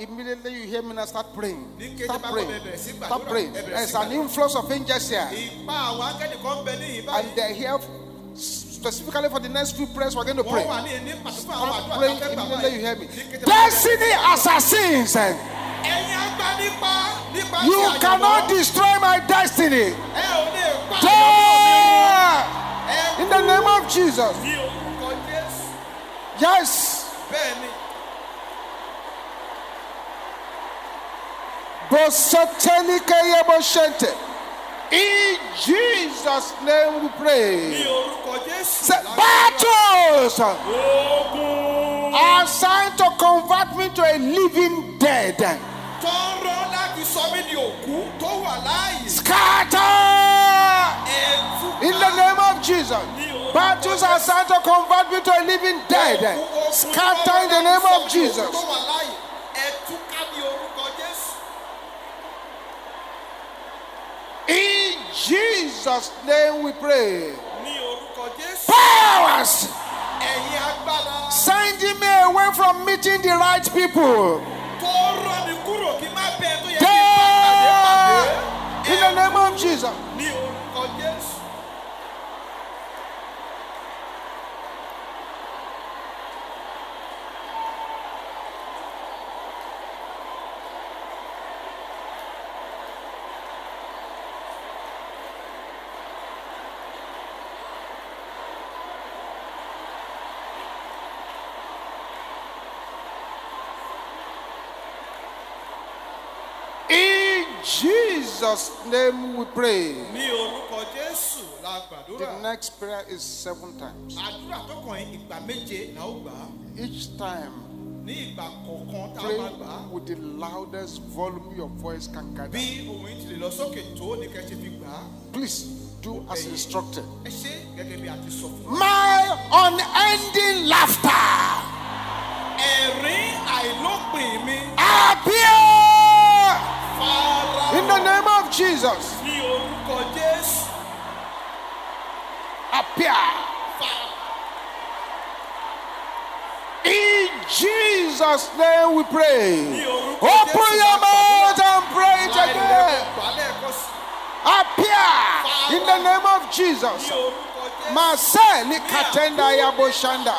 Immediately you hear me now, start praying. Start praying. Start praying. There's an influx of angels here. And they're here specifically for the next few prayers we're going to pray. Start praying immediately you hear me. Destiny assassins. You cannot destroy my destiny. In the name of Jesus. Yes. In Jesus' name we pray. Battles are assigned to convert me to a living dead. Scatter in the name of Jesus. Battles are assigned to convert me to a living dead. Scatter in the name of Jesus. In Jesus' name we pray. Powers sending me away from meeting the right people. In the name of Jesus. Jesus' name we pray. The next prayer is 7 times. Each time, pray with the loudest volume your voice can gather. Please do as instructed. My unending laughter appear in the name of Jesus. Appear. In Jesus' name we pray. Open your mouth and pray today. Appear in the name of Jesus. Maseli katenda ya boshanda.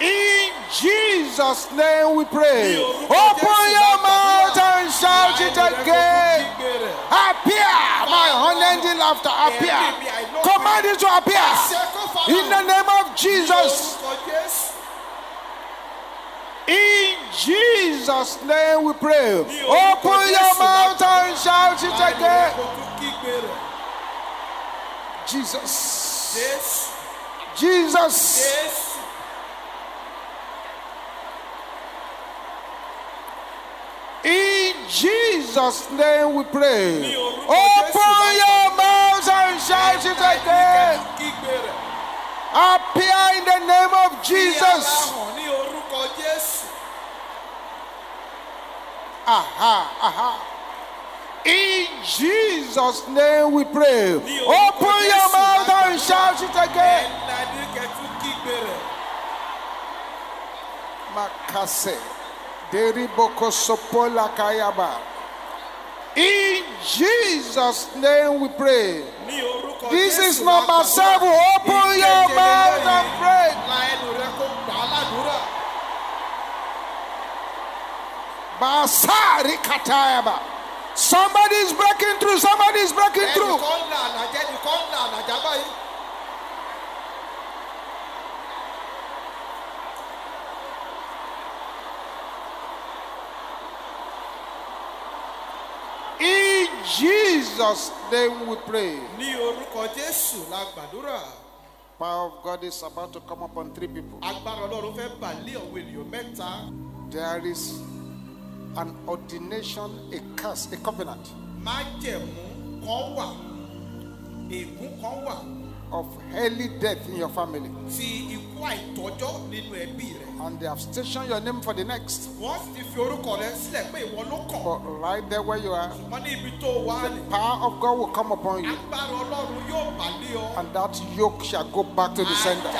In Jesus' name we pray. Open your mouth and shout it again. Appear, my unending laughter. Appear. Command it to appear. In the name of Jesus. In Jesus' name we pray. Open your mouth and shout it again. Jesus. Jesus. In Jesus' name we pray. Open your mouths and shout it again. Appear in the name of Jesus. Aha, aha. In Jesus' name we pray. Open your mouth and shout it again. Makase. In Jesus' name we pray. This is number 7. Open your mouth and pray. Somebody is breaking through. Somebody is breaking through. In Jesus' name we pray. Power of God is about to come upon 3 people. There is an ordination, a curse, a covenant of early death in your family. And they have stationed your name for the next. But right there where you are, the power of God will come upon you. And that yoke shall go back to the sender.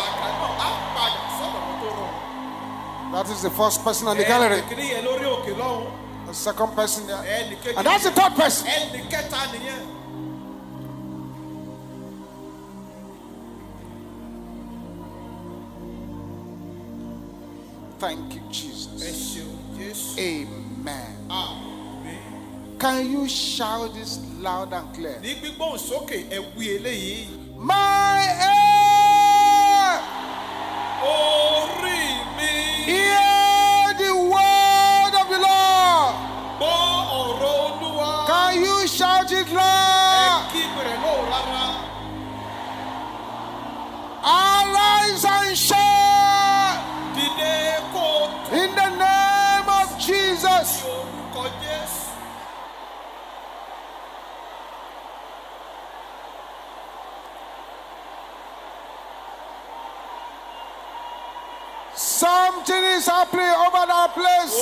That is the first person on the gallery. The second person there. And that's the third person. Thank you, Jesus. Amen. Amen. Can you shout this loud and clear? My ear, hear the word of the Lord. Can you shout it loud? Arise and shine. In the name of Jesus. Something is happening over that place.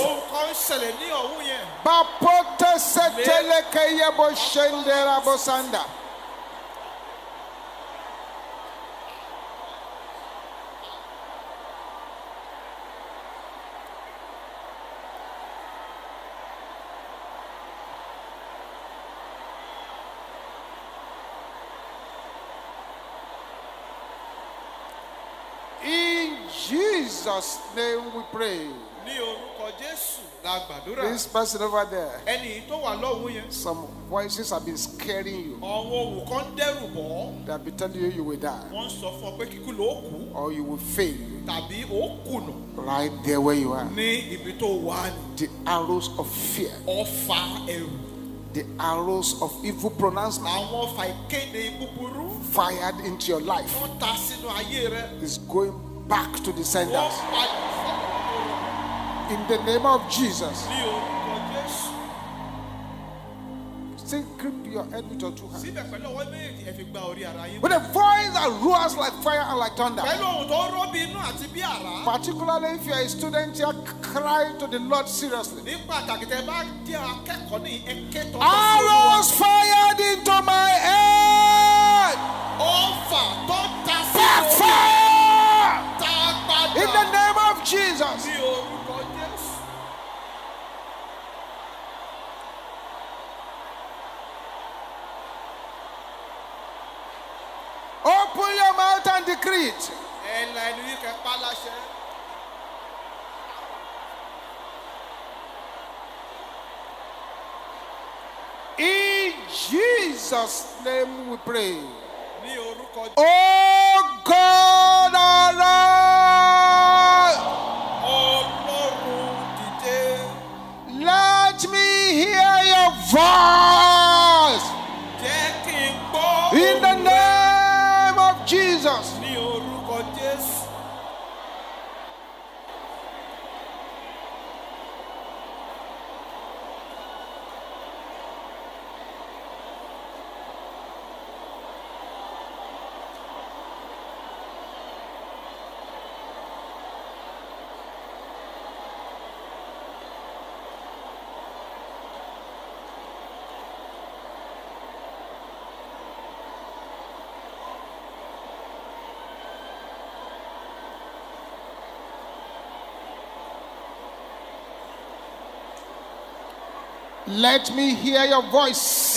Jesus' name we pray. This person over there, some voices have been scaring you. They have been telling you you will die, or you will fail, right there where you are. The arrows of fear, the arrows of evil pronouncement fired into your life is going back to the senders. In the name of Jesus. Still grip your head with your two hands. With a voice that roars like fire and like thunder. Particularly if you are a student here, cry to the Lord seriously. Arrows fired into my head. Back fire! In the name of Jesus. Open your mouth and decree it. In Jesus' name we pray. Oh God, let me hear your voice. In the name of Jesus. Let me hear your voice.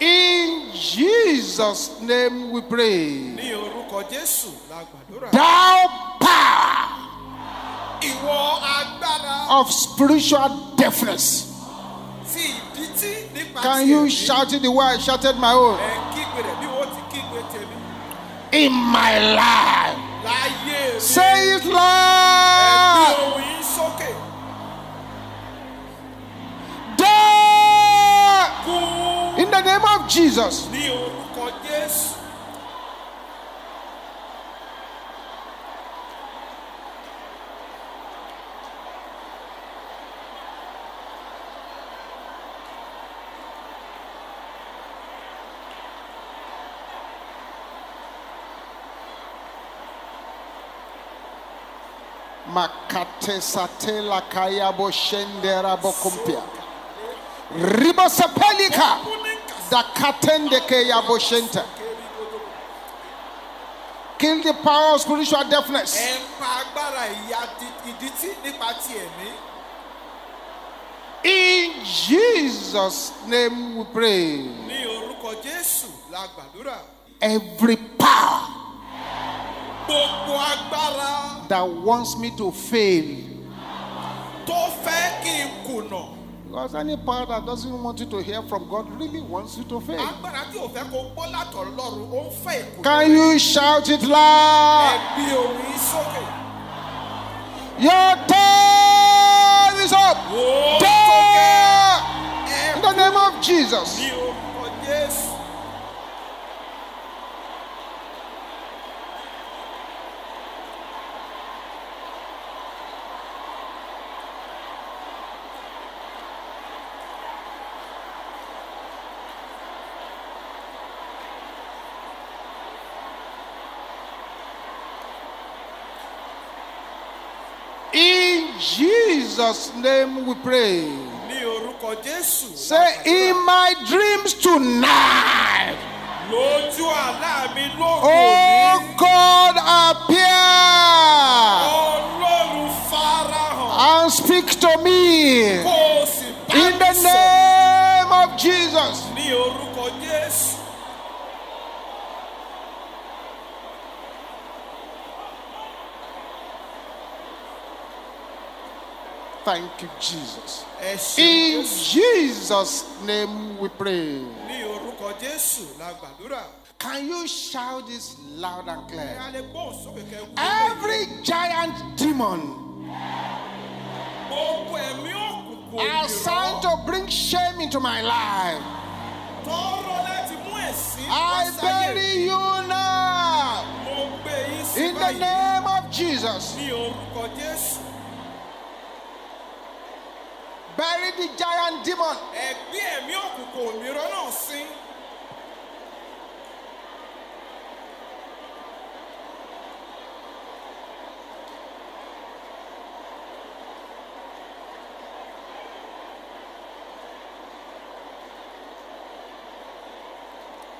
In Jesus' name we pray. Thou power of spiritual deafness. Can you shout it the way I shouted my own? In my life. Say it loud. In the name of Jesus. Makate sate la kaya bo shendera bo kumpia. Ribo sepelika da katende ke ya bo shenta. Kill the power of spiritual deafness. In Jesus' name we pray. Every power that wants me to fail, because any power that doesn't want you to hear from God really wants you to fail. Can you shout it loud? Your time is up. In the name of Jesus. In Jesus' name we pray. Say, in my dreams tonight, oh God, appear and speak to me in the name of Jesus. Thank you, Jesus. In Jesus' name we pray. Can you shout this loud and clear? Every giant demon assigned to bring shame into my life, I bury you now in the name of Jesus. Bury the giant demon.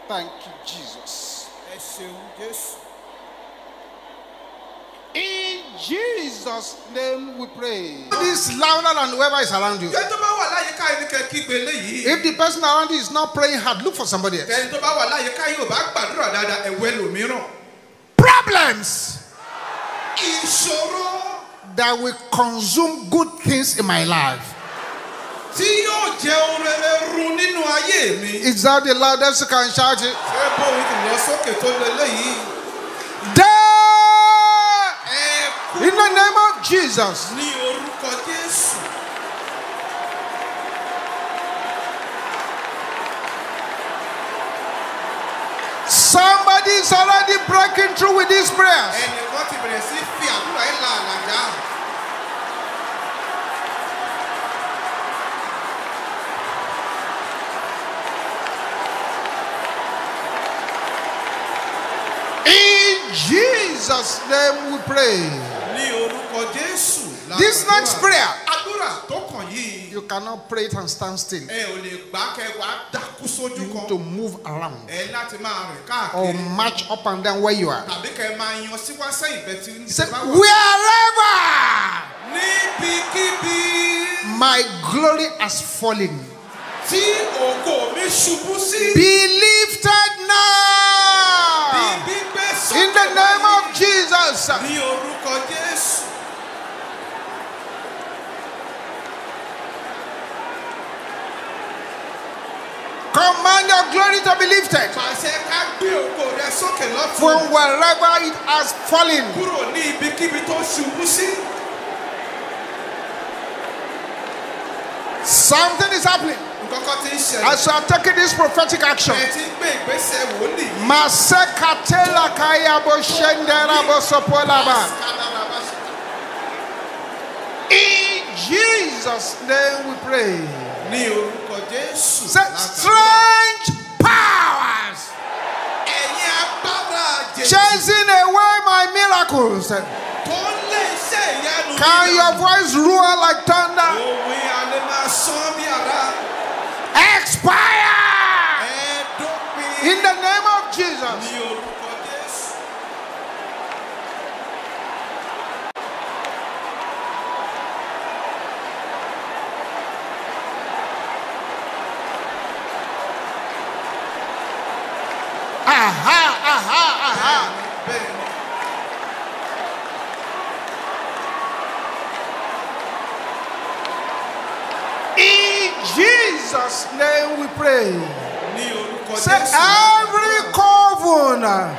Thank you, Jesus. In Jesus' name we pray. This is louder than whoever is around you. If the person around you is not praying hard, look for somebody else. Problems that will consume good things in my life. Is that the loudest you can shout it? In the name of Jesus. Somebody is already breaking through with these prayers. In Jesus' name we pray. This next prayer, you cannot pray it and stand still. You need to move around or march up and down where you are. Say, wherever my glory has fallen, be lifted now in the name of Jesus. Command your glory to be lifted from wherever it has fallen. Something is happening as you are taking this prophetic action. In Jesus' name we pray. Strange powers chasing away my miracles. Can your voice roar like thunder? Expire! In the name of Jesus. Aha, aha, aha. Jesus' name we pray. Say every covenant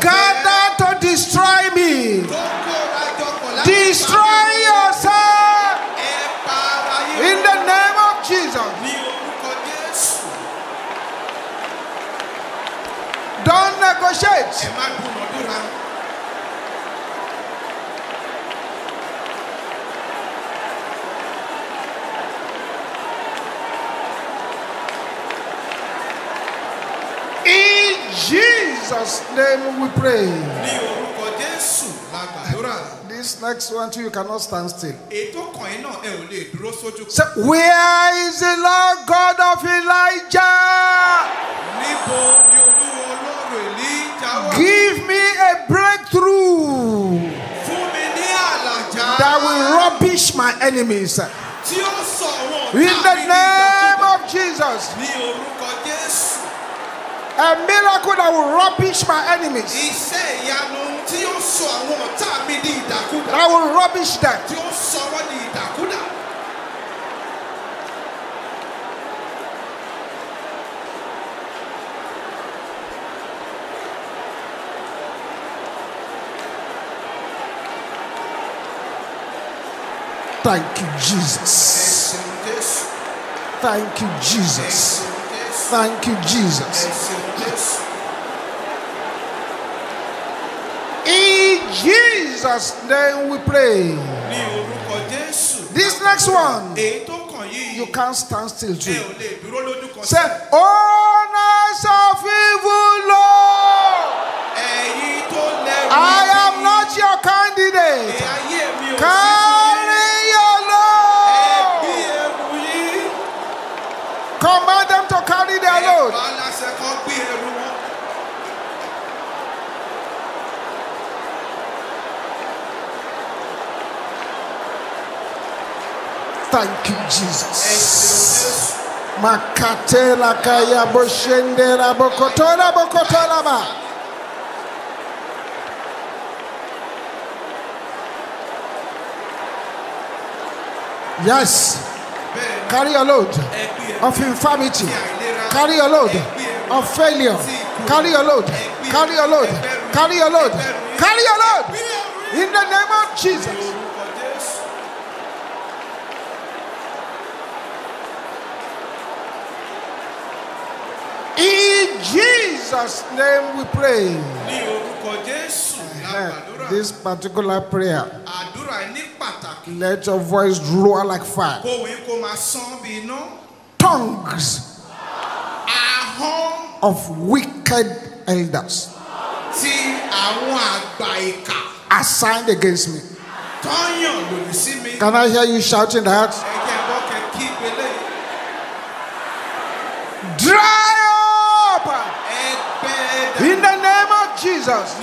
gathered to destroy me, destroy yourself in the name of Jesus. Don't negotiate. Jesus' name we pray. This next one too, you cannot stand still. So, where is the Lord God of Elijah? Give me a breakthrough that will rubbish my enemies. In the name of Jesus. A miracle that will rubbish my enemies. I will rubbish them. Thank you, Jesus. Thank you, Jesus. Thank you, Jesus. In Jesus' name we pray. This next one, you can't stand still too. Say, owners of evil, Lord, I am not your candidate. Command them to carry their load. Thank you, Jesus. Makatela kaya boshendera bokotora bokotora ba. Yes. Carry a load of infirmity. Carry a load of failure. Carry a load. Carry a load. Carry a load. Carry a load. In the name of Jesus. In Jesus' name we pray. This particular prayer, let your voice roar like fire. Tongues of wicked elders are signed against me. Can I hear you shouting that? Dry up in the name of Jesus.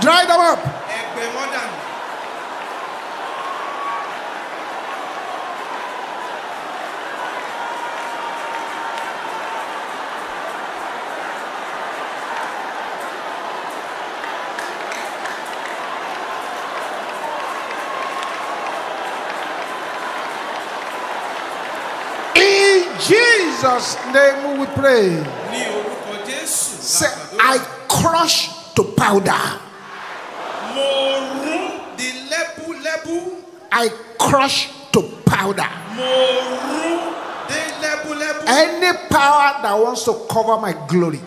Dry them up. In Jesus' name we pray. Say, I crush to powder. I crush to powder any power that wants to cover my glory.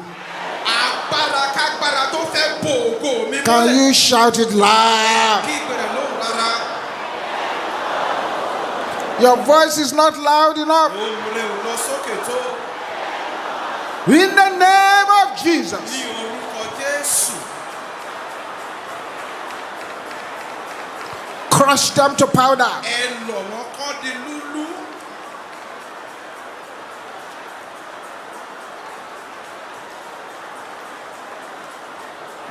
Can you shout it loud? Your voice is not loud enough. In the name of Jesus. Crush them to powder.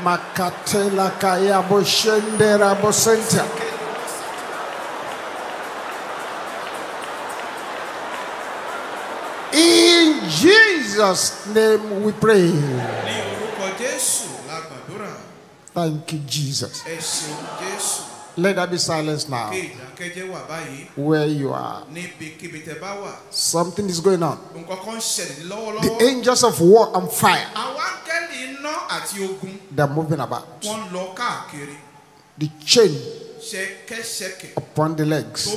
Makatela kaya boshendera bosenta. In Jesus' name we pray. Thank you, Jesus. Let there be silence now. Where you are, something is going on. The angels of war and fire, they are moving about. The chain upon the legs,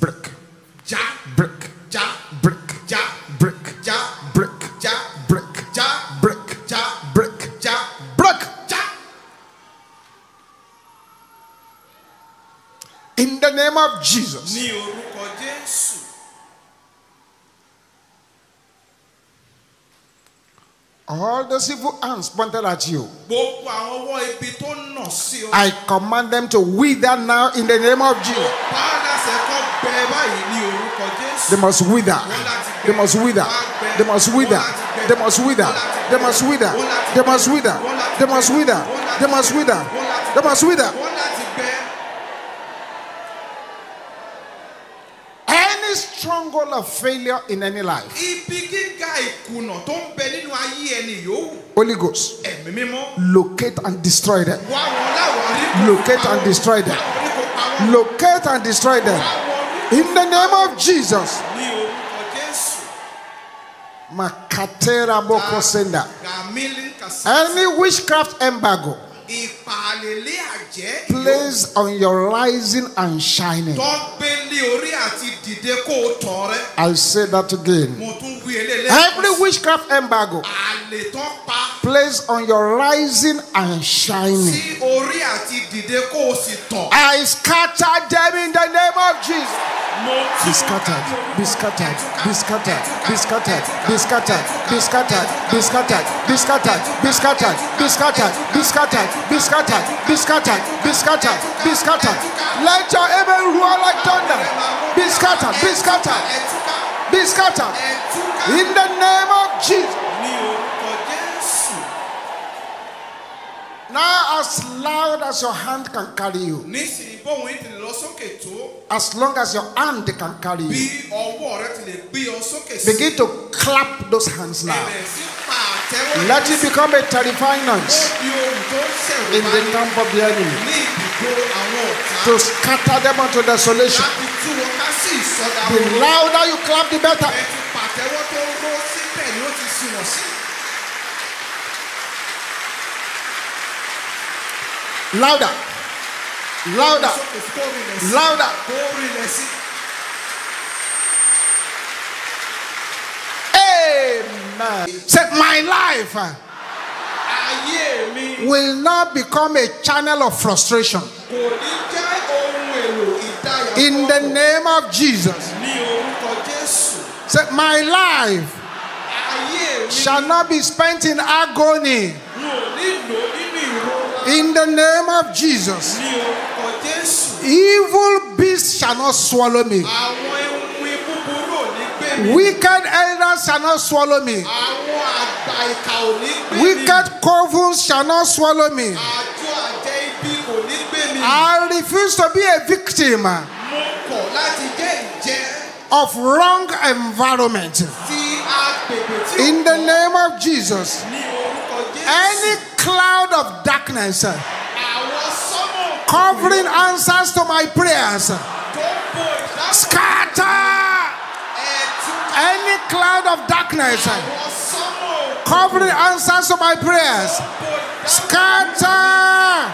break, break, break, break, break, break, break, break, break. In the name of Jesus. All those evil hands pointed at you, I command them to wither now in the name of Jesus. They must wither. They must wither. They must wither. They must wither. They must wither. They must wither. They must wither. They must wither. They must wither. Stronghold of failure in any life, Holy Ghost, locate and destroy them. Locate and destroy them. Locate and destroy them. In the name of Jesus. Any witchcraft embargo place on your rising and shining. I say that again. Every witchcraft embargo place on your rising and shining, I scatter them in the name of Jesus. Be scattered, be scattered, be scattered, be scattered, be scattered, be scattered, be scattered, be scattered, be scattered, be scattered, be scattered, be scattered, be scattered, be scattered, be scattered. Let your evil roar like thunder. Be scattered, be scattered, be scattered. In the name of Jesus. Now, as loud as your hand can carry you, as long as your hand can carry you, begin to clap those hands now. Let it become a terrifying noise in the camp of the enemy, to scatter them onto desolation. The louder you clap, the better. Louder, louder, louder. Amen. Said my life will not become a channel of frustration. In the name of Jesus. Said my life shall not be spent in agony. In the name of Jesus. Evil beasts shall not swallow me. Wicked elders shall not swallow me. Wicked covens shall not swallow me. I refuse to be a victim of wrong environment. In the name of Jesus. Any cloud of darkness covering answers to my prayers, scatter. Any cloud of darkness covering answers to my prayers, scatter.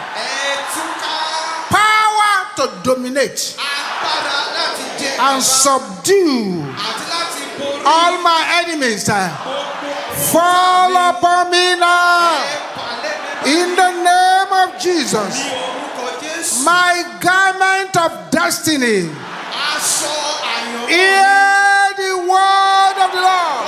Power to dominate and subdue all my enemies, fall upon me now. In the name of Jesus. My garment of destiny. Hear the word of the Lord.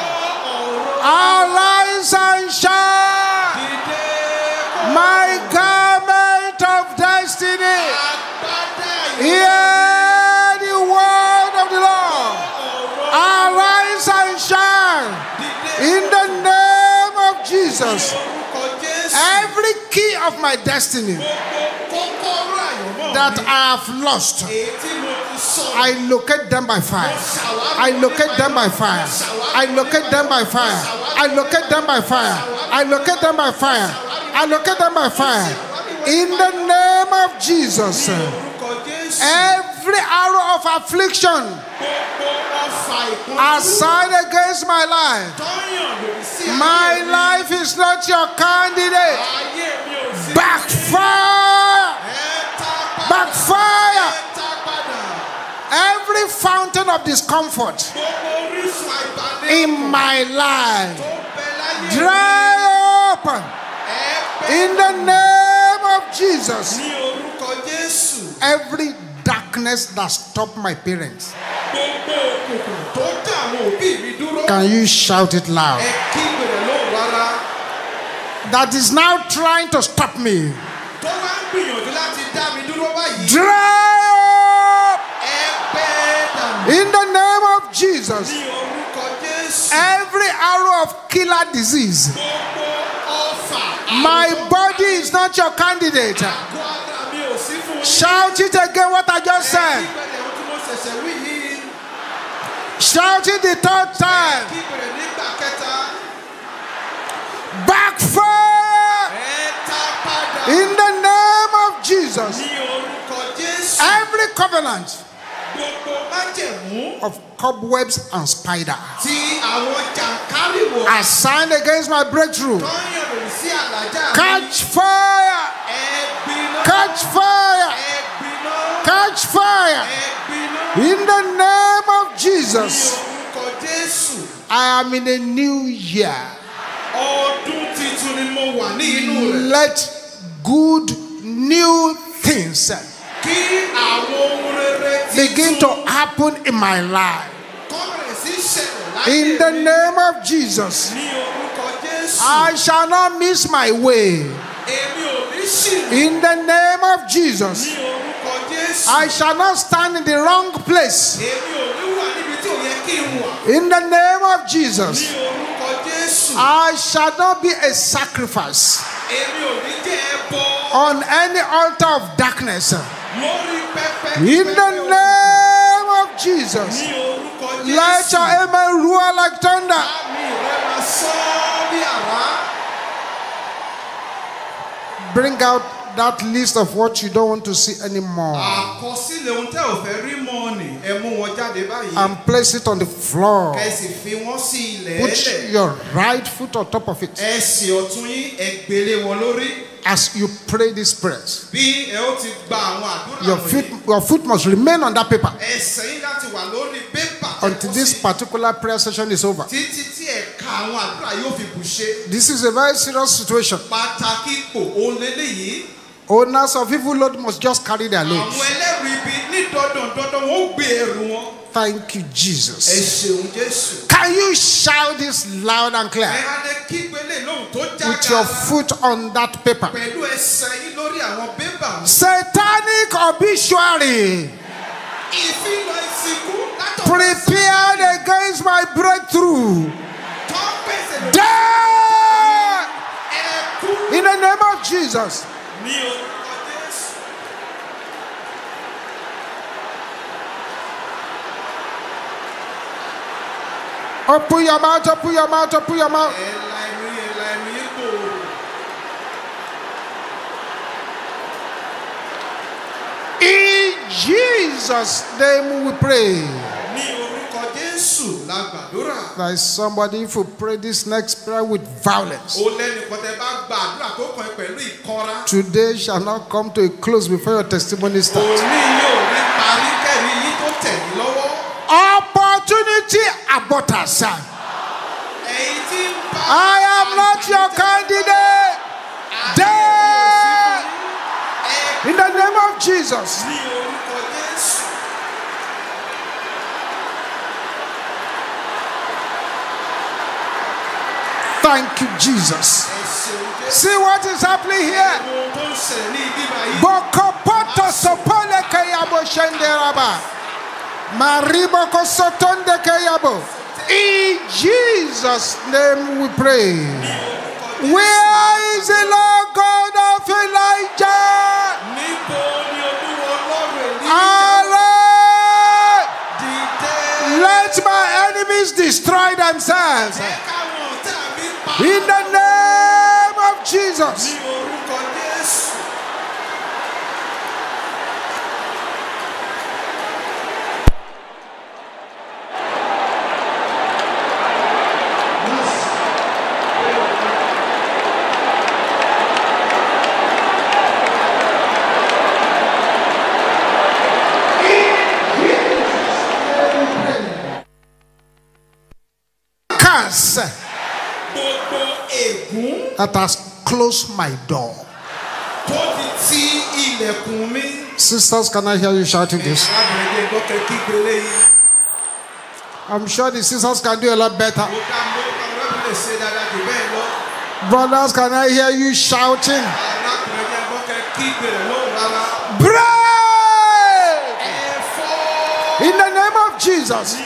Jesus. Every key of my destiny that I have lost, I locate them by fire. I locate them by fire. I locate them by fire. I locate them by fire. I locate them by fire. I locate them by fire. In the name of Jesus. Every arrow of affliction assigned against my life is not your candidate. Backfire! Backfire! Every fountain of discomfort in my life, dry up in the name of Jesus. Every darkness that stopped my parents, can you shout it loud? That is now trying to stop me. Dry up in the name of Jesus. Every arrow of killer disease, my body is not your candidate. Shout it again, what I just said. Shout it the third time. Backfire in the name of Jesus. Every covenant of cobwebs and spider assigned against my breakthrough, catch fire. Catch fire. Catch fire. In the name of Jesus. I am in a new year. Let good new things begin to happen in my life. In the name of Jesus. I shall not miss my way. In the name of Jesus. I shall not stand in the wrong place. In the name of Jesus. I shall not be a sacrifice on any altar of darkness. In the name of Jesus. Let your amen roar like thunder. Bring out that list of what you don't want to see anymore and place it on the floor. Put your right foot on top of it. As you pray this prayer, your foot must remain on that paper until this particular prayer session is over. This is a very serious situation. Owners of evil load must just carry their loads. Thank you, Jesus. Can you shout this loud and clear? With your foot on that paper. Satanic obituary prepared against my breakthrough, dead in the name of Jesus. Open your mouth, open your mouth, open your mouth. In Jesus' name we pray. There is somebody who pray this next prayer with violence. Today shall not come to a close before your testimony starts. Opportunity aborters. I am not your candidate. Dead. In the name of Jesus. Thank you, Jesus. See what is happening here. Bokopoto sopole kayabo shenderaba. Mariboko sotonde kayabo. In Jesus' name we pray. Where is the Lord God of Elijah? Allah, let my enemies destroy themselves. In the name of Jesus. That has closed my door. Sisters, can I hear you shouting this? I'm sure the sisters can do a lot better. Brothers, can I hear you shouting? Break! In the name of Jesus.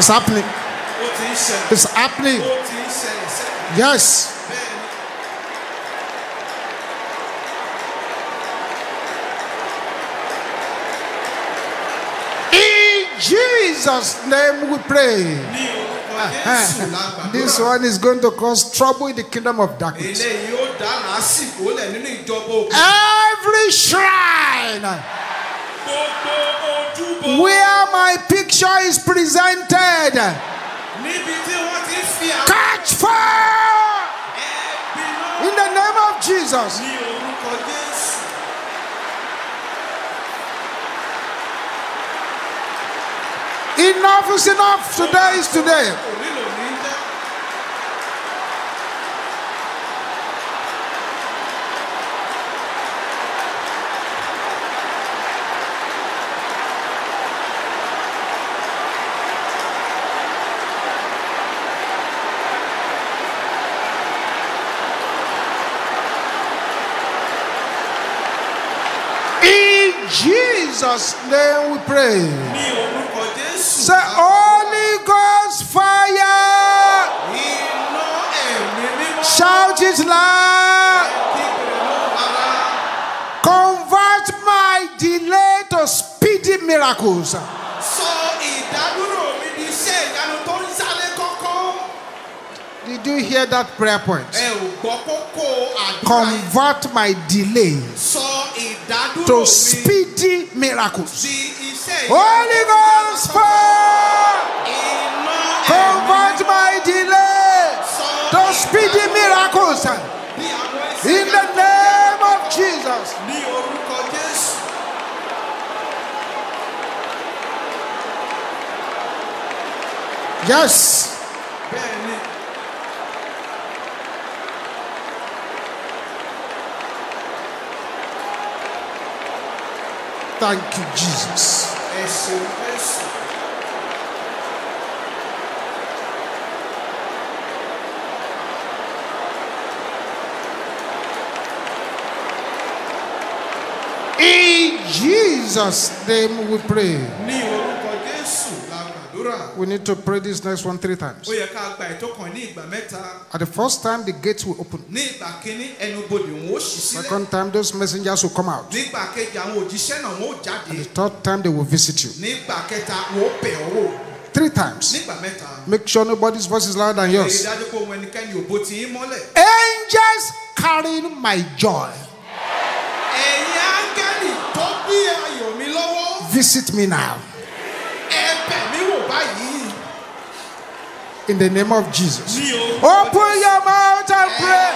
It's happening. It's happening. Yes. In Jesus' name we pray. This one is going to cause trouble in the kingdom of darkness. Every shrine where my picture is presented, catch fire in the name of Jesus. Enough is enough. Today is today. Jesus' name we pray. Say, Holy Ghost fire. Shout it loud. Convert my delay to speedy miracles. Did you hear that prayer point? Convert my delay to speedy miracles. Holy Ghost fire, convert my delay to speedy miracles. In the name of Jesus. Yes. Thank you, Jesus. In Jesus' name we pray. We need to pray this next one 3 times. At the first time, the gates will open. Second time, those messengers will come out. And the third time, they will visit you. 3 times. Make sure nobody's voice is louder than yours. Angels carrying my joy, visit me now. In the name of Jesus. Open your mouth and pray.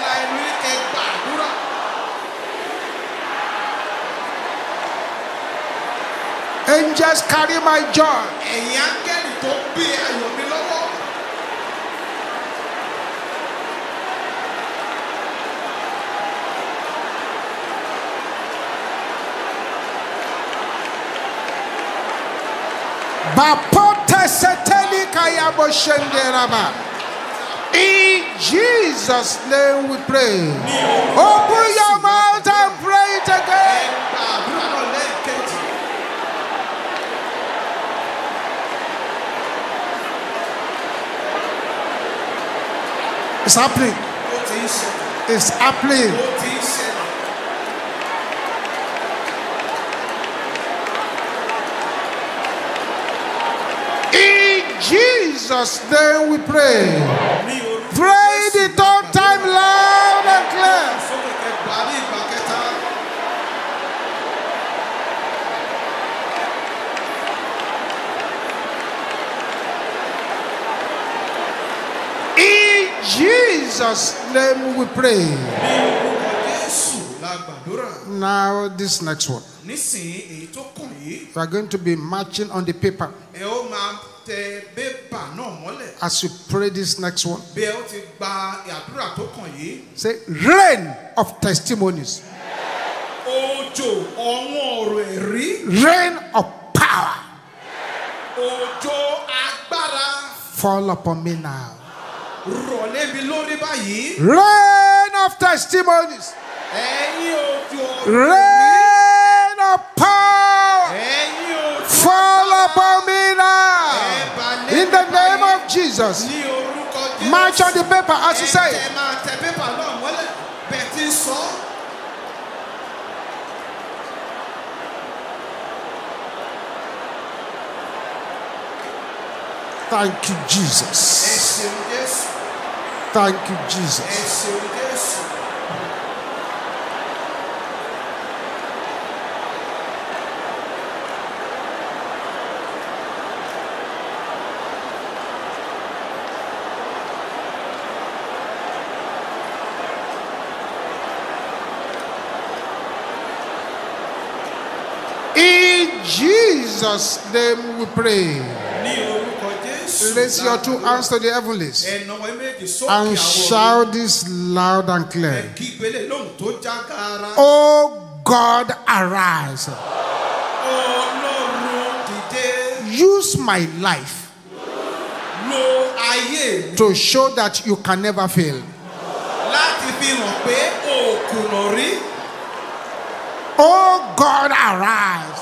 Angels carry my joy. In Jesus' name we pray. Open your mouth and pray it again. It's happening. It's happening. In Jesus' name we pray. Pray the third time loud and clear. Jesus' name we pray. Now this next one, we are going to be marching on the paper. As you pray this next one, say rain of testimonies, rain of power, fall upon me now. Rain of testimonies, rain of power, fall upon me now. In the name of Jesus, march on the paper as you say. Thank you, Jesus. Thank you, Jesus. In Jesus' name we pray. Raise your two hands to the heavens and shout this loud and clear. Oh God, arise. Use my life to show that you can never fail. Oh God, arise.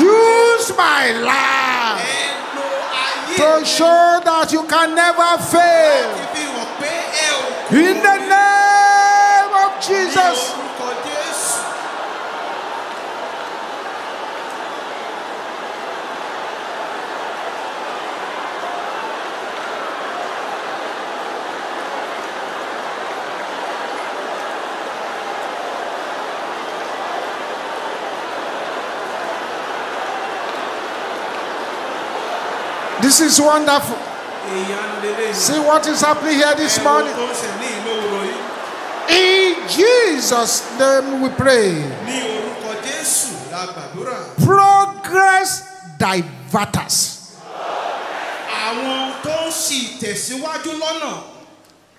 Use my life to show that you can never fail. In the name of Jesus. This is wonderful. See what is happening here this morning. In Jesus' name we pray. Progress diverters.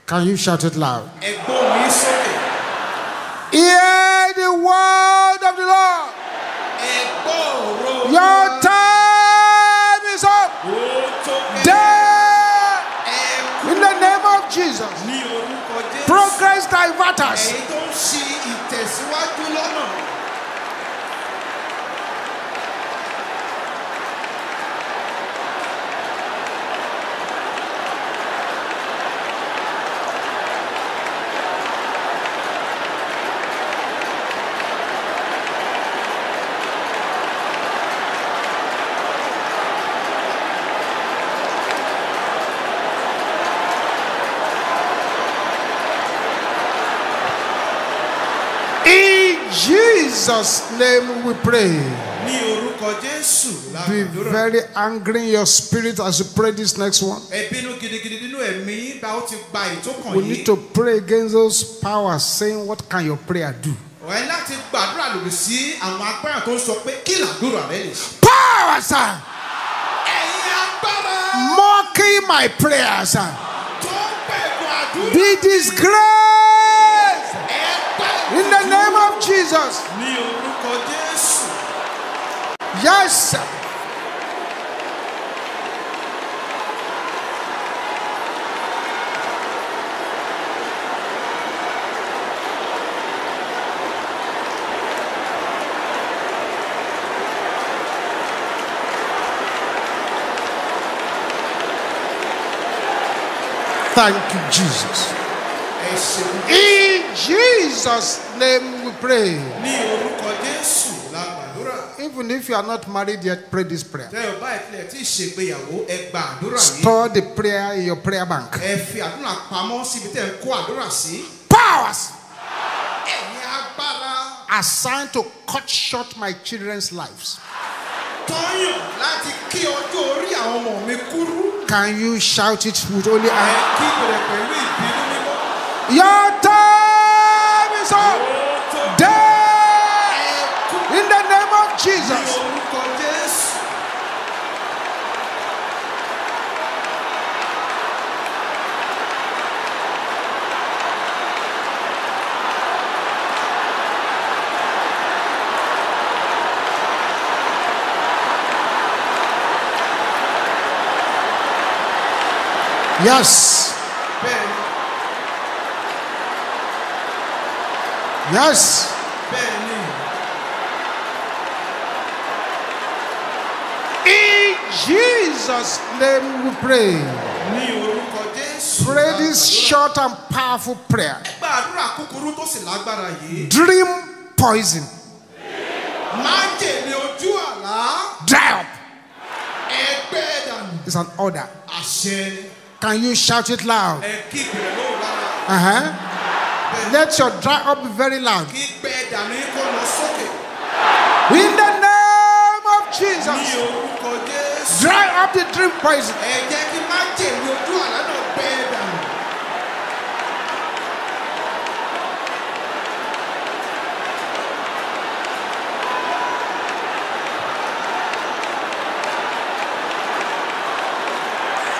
Can you shout it loud? Hear the word of the Lord. Your time is up. In the name of Jesus, progress diverters. In Jesus' name we pray. Be very angry in your spirit as you pray this next one. We need to pray against those powers saying, what can your prayer do? Power, sir, mocking my prayers, sir, be disgraced. In the name of Jesus. Yes, sir. Thank you, Jesus. In Jesus' name we pray. Even if you are not married yet, pray this prayer. Store the prayer in your prayer bank. Powers assigned to cut short my children's lives, can you shout it with only eye? Your time is up. Death, in the name of Jesus. Yes. Yes. In Jesus' name we pray. Pray this short and powerful prayer. Dream poison. Dry up. It's an order. Can you shout it loud? Let your dry up be very loud. In the name of Jesus, dry up the dream poison.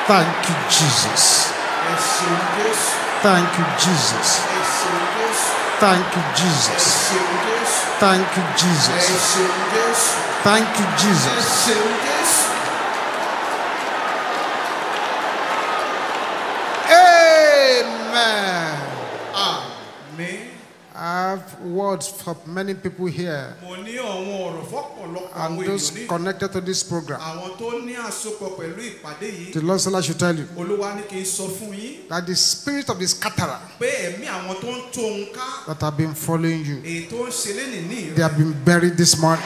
Thank you, Jesus. Thank you, Jesus. Thank you, Jesus. Thank you, Jesus. Thank you, Jesus. Amen. Amen. I have words for many people here and those connected to this program. The Lord should tell you that the spirit of the scatterer that have been following you, they have been buried this morning.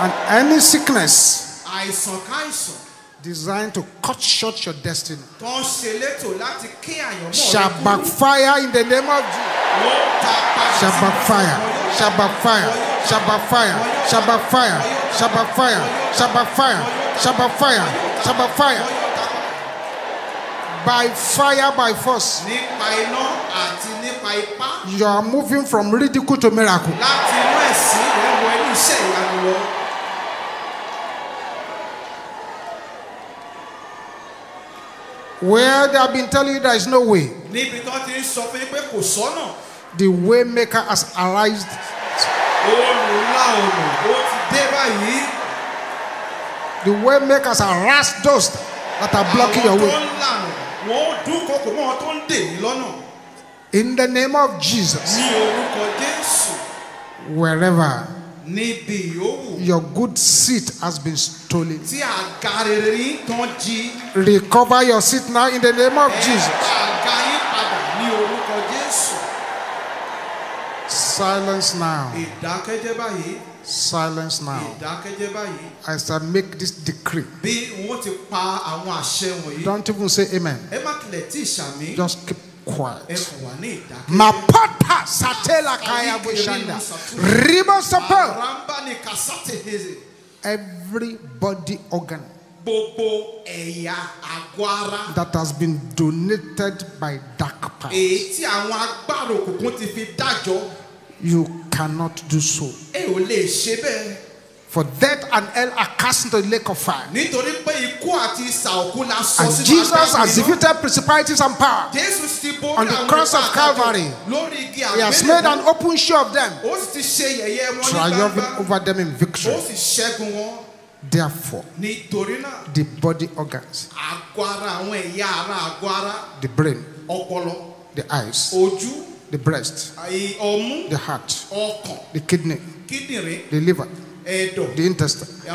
And any sickness designed to cut short your destiny shall backfire in the name of Jesus. Shall backfire. Shall backfire. Shall backfire. Shall backfire. Shall backfire. Shall backfire. Shall backfire. Shall backfire. By fire, by force. You are moving from ridicule to miracle. Where they have been telling you there is no way, the way maker has arrived. The way maker has harassed those that are blocking your way. In the name of Jesus, wherever your good seat has been stolen, recover your seat now in the name of Jesus. Silence now. Silence now. As I make this decree, don't even say amen. Just keep quiet. Mapata satela kaya boshanda. Ribo sapel. Every body organ that has been donated by dark powers, you cannot do so. For death and hell are cast into the lake of fire. And Jesus has defeated principalities and power. On the cross of Calvary, He has made an open show of them, triumphing over them in victory. Therefore, the body organs, the brain, the eyes, the breast, the heart, the kidney, the liver, the intestine,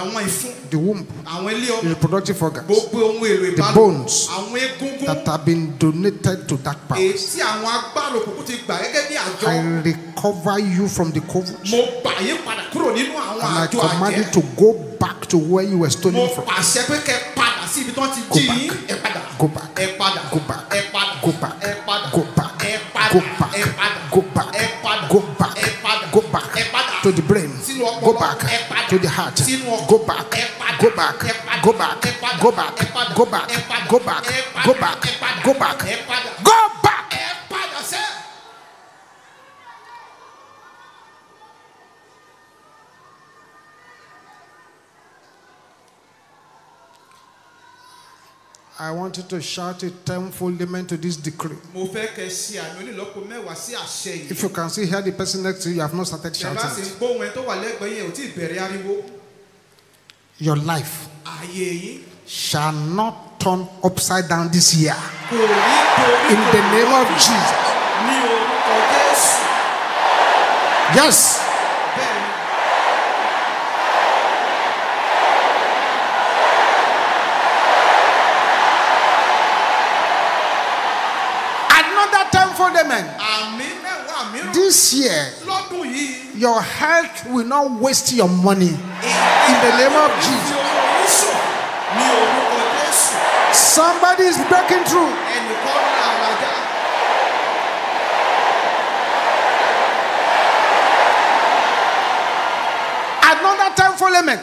the womb, the reproductive organs, the bones that have been donated to that power. I recover you from the covers, and I command you to go back to where you were stolen from. Go back, go back, go back, go back, go back, go back, go back, go back to the brain, go back to the heart, go back, go back, go back, go back, go back, go back, go back, go back, go back. I want you to shout a tenfold amen to this decree. If you can see here the person next to you, you have not started shouting. Your life shall not turn upside down this year. In the name of Jesus. Yes. This year, your health will not waste your money. In the name of Jesus. Somebody is breaking through. Another time for lemon.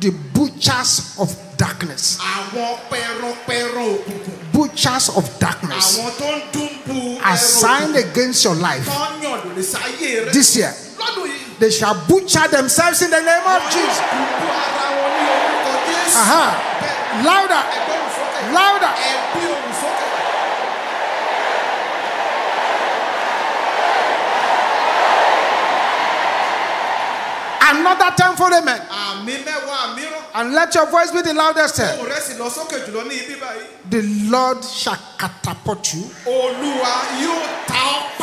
The butchers of darkness. Butchers of darkness are signed against your life this year. They shall butcher themselves in the name of Jesus. Louder, louder. Another time for the men. And let your voice be the loudest. The Lord shall catapult you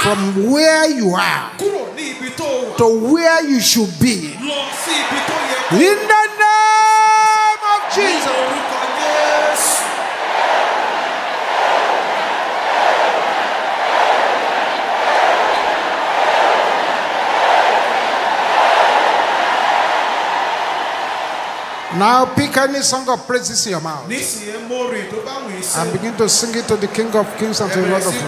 from where you are to where you should be. In the name of Jesus. Now pick any song of praises in your mouth and begin to sing it to the King of Kings and to the Lord of Lords.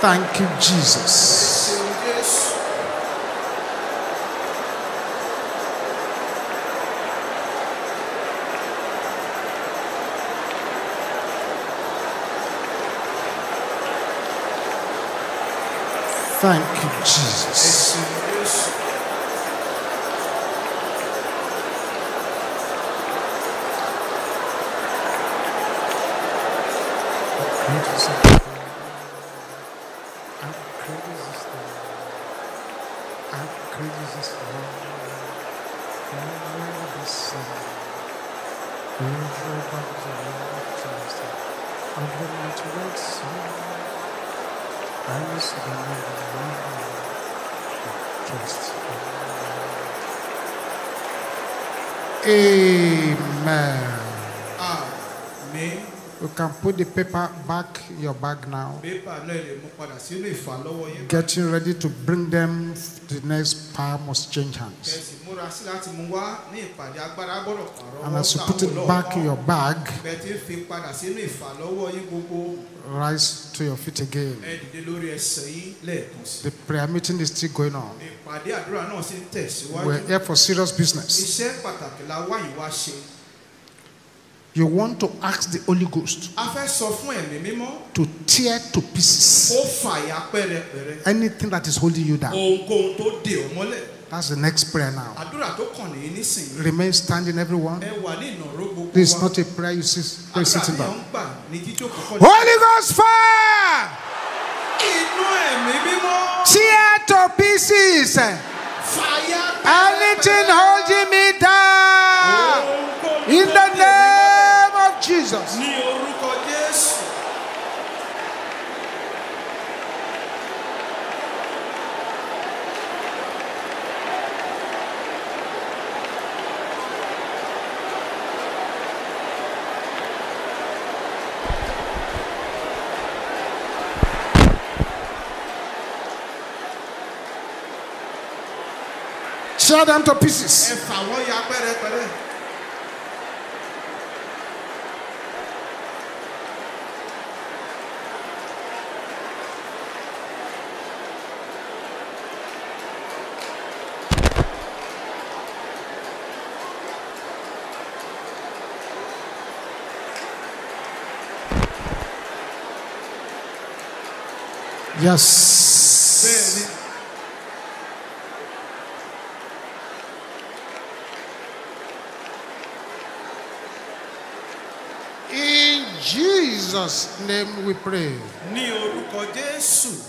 Thank you, Jesus. Thank you, Jesus. Amen. Amen. You can put the paper back in your bag now. Getting ready to bring them to the next power must change hands. And as you put it back in your bag, rise to your feet again. The prayer meeting is still going on. We're here for serious business. You want to ask the Holy Ghost to tear to pieces anything that is holding you down. That's the next prayer now. Remain standing, everyone. This is not a prayer you sit sitting down. Holy Ghost fire! Tear to pieces anything holding me down. In the name of Jesus. Shatter them to pieces. Yes. In Jesus' name we pray.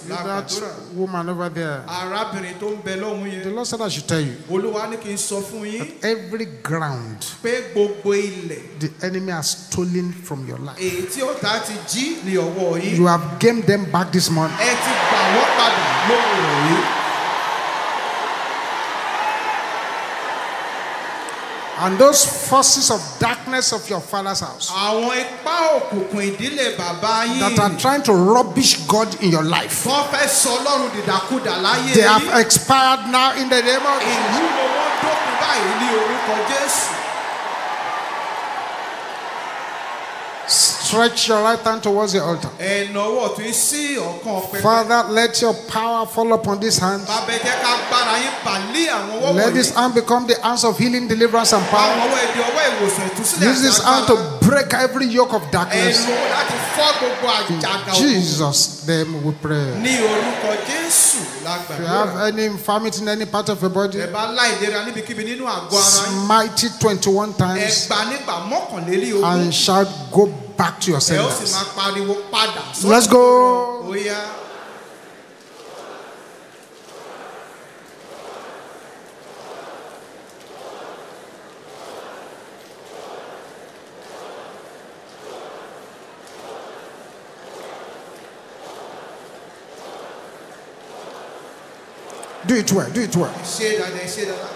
That woman over there, the Lord said I should tell you that every ground the enemy has stolen from your life, you have gained them back this morning. And those forces of darkness of your father's house that are trying to rubbish God in your life, they have expired now in the name of Jesus. Stretch your right hand towards the altar. Father, let your power fall upon this hand. Let this hand become the hands of healing, deliverance, and power. Use this hand to break every yoke of darkness. In Jesus' name we pray. If you have any infirmity in any part of your body, smite it 21 times and shout, go back to your sentence. Let's go. Oh, yeah. Do it well. Do it well. They say that.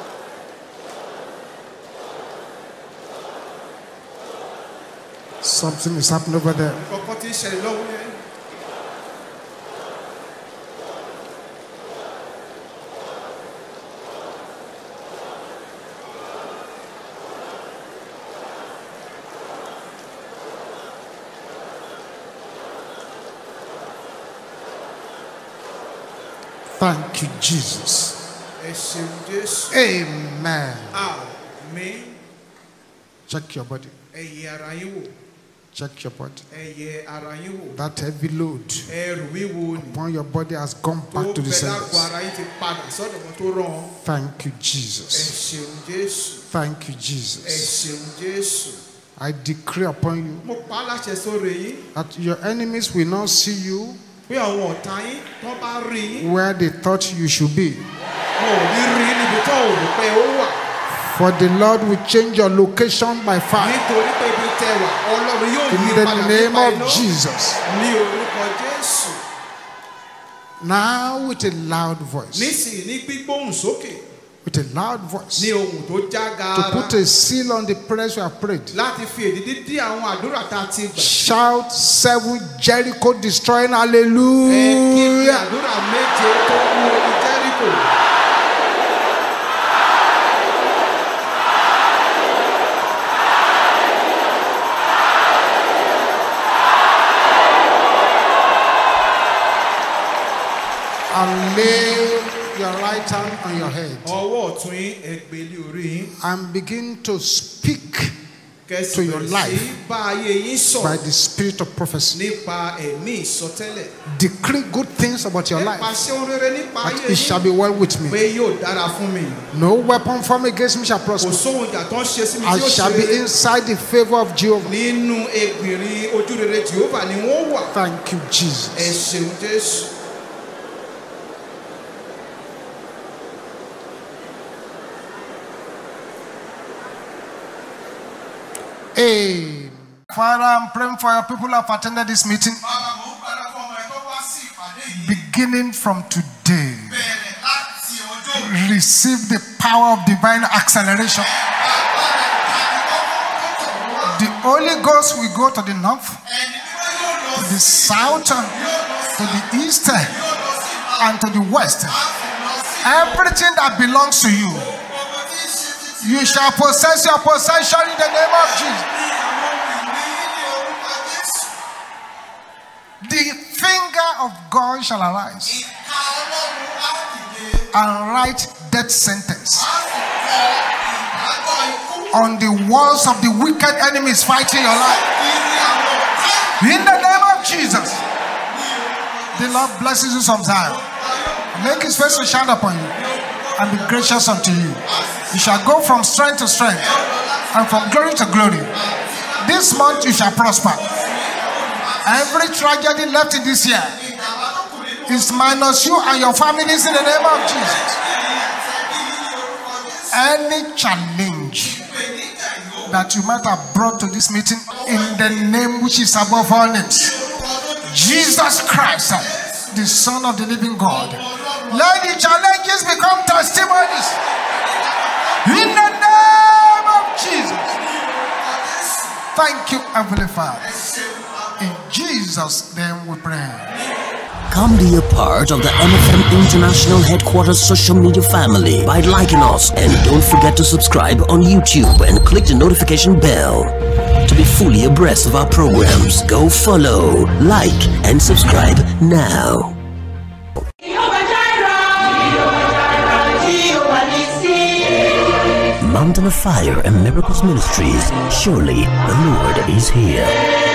Something is happening over there. Thank you, Jesus. Amen. Amen. Check your body. Check your body. That heavy load upon your body has gone back to the surface. Thank you, Jesus. Thank you, Jesus. I decree upon you that your enemies will not see you where they thought you should be. For the Lord will change your location by fire. In the name of Jesus. Now with a loud voice. With a loud voice. To put a seal on the prayers you have prayed. Shout 7 Jericho destroying. Hallelujah. And lay your right hand on your head and begin to speak to your life by the spirit of prophecy. Decree good things about your life, that it shall be well with me. No weapon formed against me shall prosper. I shall be inside the favor of Jehovah. Thank you, Jesus. Hey. Father, I'm praying for your people who have attended this meeting. Beginning from today, receive the power of divine acceleration. The Holy Ghost will go to the north, to the south, to the east, and to the west. Everything that belongs to you You shall possess your possession in the name of Jesus. The finger of God shall arise and write death sentence on the walls of the wicked enemies fighting your life. In the name of Jesus. The Lord blesses you sometime. Make his face to shine upon you and be gracious unto you. You shall go from strength to strength and from glory to glory. This month you shall prosper. Every tragedy left in this year is minus you and your families in the name of Jesus. Any challenge that you might have brought to this meeting, in the name which is above all names, Jesus Christ, the Son of the living God, let the challenges become testimonies in the name of Jesus. Thank you, Heavenly Father. In Jesus' name we pray. Come be a part of the MFM International Headquarters social media family by liking us, and don't forget to subscribe on YouTube and click the notification bell to be fully abreast of our programs. Go follow, like, and subscribe now. Mountain of Fire and Miracles Ministries. Surely the Lord is here.